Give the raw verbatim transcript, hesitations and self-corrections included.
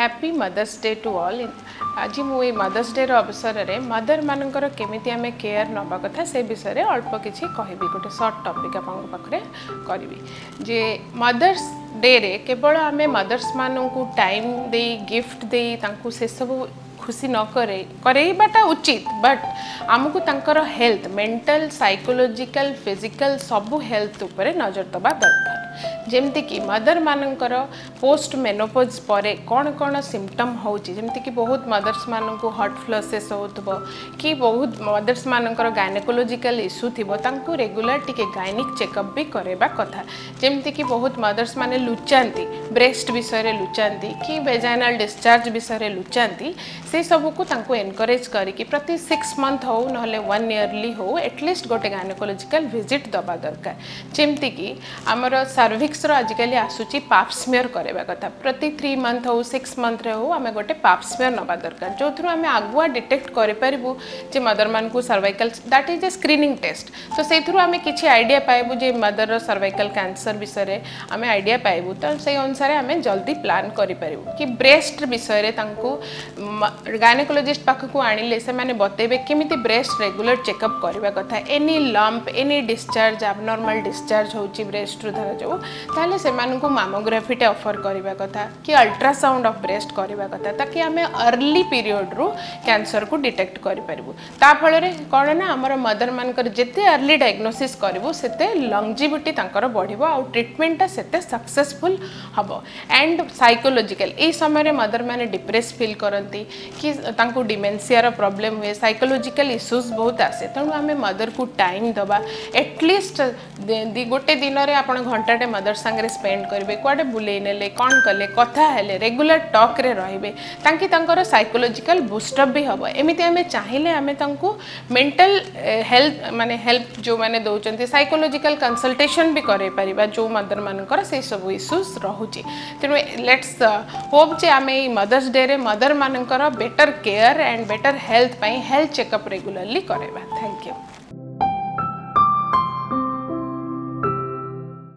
Happy Mother's Day to all. Aji mui Mother's Day ro absarare mother manankara kemiti ame care naba katha se bisare alpa kichhi kahibi gote short topic apanku pakre karibi je Mother's Day re kebal ame mothers mananku time dei gift dei tanku se sabu खुशी न करे करेबाटा उचित but हमकु तंकर health mental psychological physical सब health ऊपर नजर दबा दरकार जेमति कि मदर मानकर पोस्ट मेनोपॉज परे कोन कोन सिम्पटम होउची जेमति कि बहुत मदर्स माननकु हॉट फ्लशेस होतबो कि बहुत मदर्स मानकर गायनेकोलॉजिकल इशू थिबो तंकु रेगुलर टिके गायनिक चेकअप भी करेबा कथा जेमति कि बहुत मदर्स माने लुचांती ब्रेस्ट विषय रे लुचांती कि वेजाइनल डिस्चार्ज विषय रे लुचांती से सब को तांको एनकरेज करी कि प्रति सिक्स मंथ हो नहले वन इयरली हो एटलीस्ट गोटे गायनेकोलॉजिकल विजिट दबा दरकार जेमति कि हमर सर्विक्स रो आजिकली आसुची पाप स्मियर करेबा कथा प्रति थ्री मंथ हो सिक्स मंथ रे हो हमें गोटे पाप स्मियर नबा दरकार जोथुर हमें आगुआ डिटेक्ट करे परबु जे मदर मान को cervical that is a screening test तो सेथुर हमें किछि आईडिया पाएबु जे मदर रो सर्वाइकल कैंसर विषय रे हमें आईडिया पाएबु त से अनुसार हमें जल्दी प्लान करि परबु कि ब्रेस्ट विषय रे तांको गायनेकोलॉजिस्ट पाखकु आनिले से माने बतेबे केमिति ब्रेस्ट रेगुलर चेकअप करबा कथा any lump any discharge abnormal discharge होची ब्रेस्ट रु धरा जो ताले से मानकु मैमोग्राफी टे ऑफर करबा कथा कि अल्ट्रासाउंड ऑफ ब्रेस्ट करबा कथा ताकि हमें अर्ली पीरियड रु कैंसर को डिटेक्ट करि परबु ता फल रे कोन ना हमर मदर मानकर जेते अर्ली डायग्नोसिस करबो सेते लॉन्जिविटी तांकर बढ़िबो आ ट्रीटमेंट सेते सक्सेसफुल हबो एंड साइकोलॉजिकल ए समय रे मदर माने डिप्रेस फील करंती कि तांको डिमेंशिया रो प्रॉब्लम हुए साइकोलॉजिकल इश्यूज बहुत आसे तनु हमें मदर को टाइम दबा एटलीस्ट दी गोटे दिन रे आपण घंटा टे मदर संग रे स्पेंड करबे कोडे बुले नेले कोन कले कथा हेले रेगुलर टॉक रे रहबे ताकि तांकर साइकोलॉजिकल बूस्ट अप भी हबो एमिति हमें चाहिले हमें तांको मेंटल हेल्थ माने हेल्प जो माने दोचंती साइकोलॉजिकल कंसल्टेशन भी करे परिबा जो मदर मानकर से सब इश्यूज रहूची तनु लेट्स होप जे हमें मदर्स डे रे मदर मानकर better care and better health पाई हेल्थ चेकअप रेगुलरली करेबा थैंक यू।